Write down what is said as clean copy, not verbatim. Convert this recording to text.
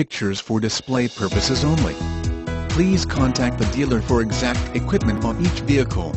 pictures for display purposes only. Please contact the dealer for exact equipment on each vehicle.